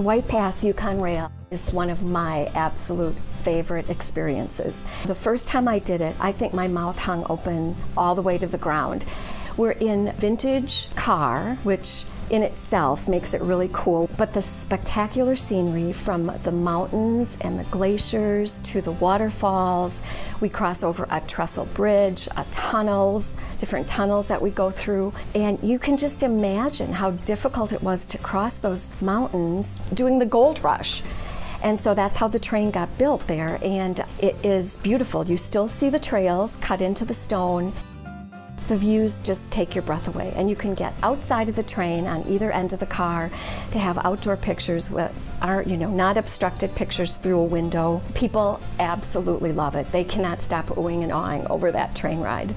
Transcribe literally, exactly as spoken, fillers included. The White Pass Yukon Rail is one of my absolute favorite experiences. The first time I did it, I think my mouth hung open all the way to the ground. We're in a vintage car, which in itself makes it really cool, but the spectacular scenery from the mountains and the glaciers to the waterfalls. We cross over a trestle bridge, a tunnels, different tunnels that we go through, and you can just imagine how difficult it was to cross those mountains during the gold rush. And so that's how the train got built there, and it is beautiful. You still see the trails cut into the stone. The views just take your breath away, and you can get outside of the train on either end of the car to have outdoor pictures with are you know not obstructed pictures through a window. People absolutely love it. They cannot stop oohing and awing over that train ride.